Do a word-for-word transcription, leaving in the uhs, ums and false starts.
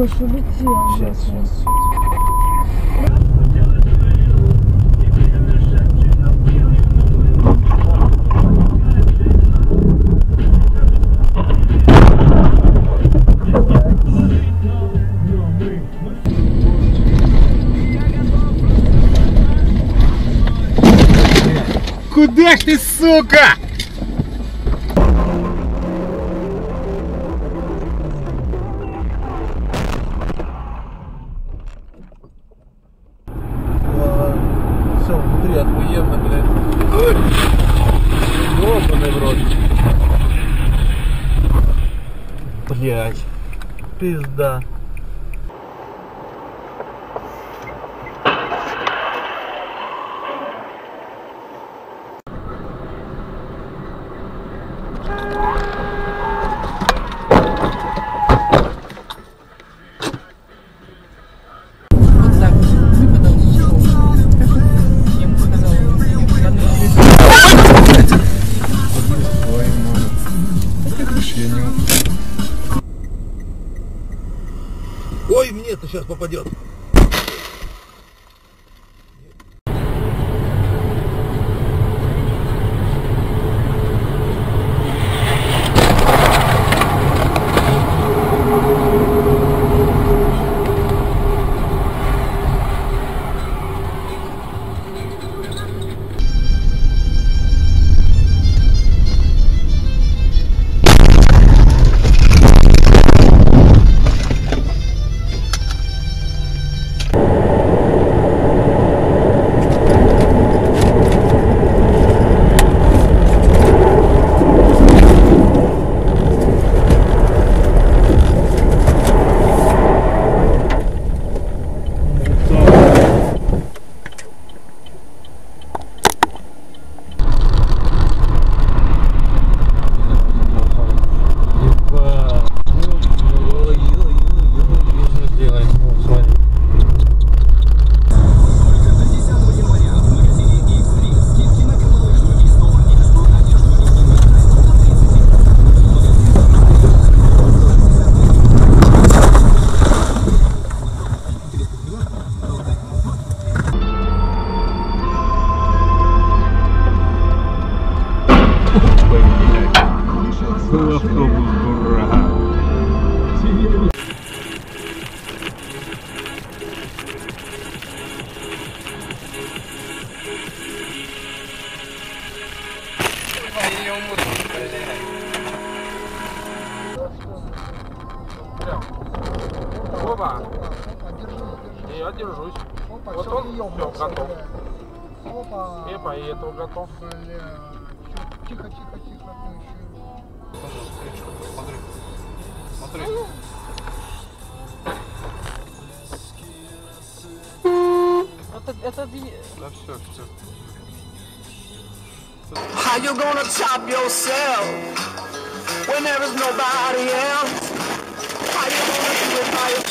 Гоша, летел. Сейчас, сейчас, сейчас. Куда ж ты, сука? Все, внутри отмуемно, блядь. Ёбаный в рот. Блядь, пизда. Ой, мне это сейчас попадет. Опа! Я держусь. Опа, вот он все, все готов. Опа! Эпа, и этого готов. Тихо, тихо, тихо. Смотри, смотри. Это, это... Да все, все. How you gonna top yourself when there is nobody else? How you gonna do it by yourself?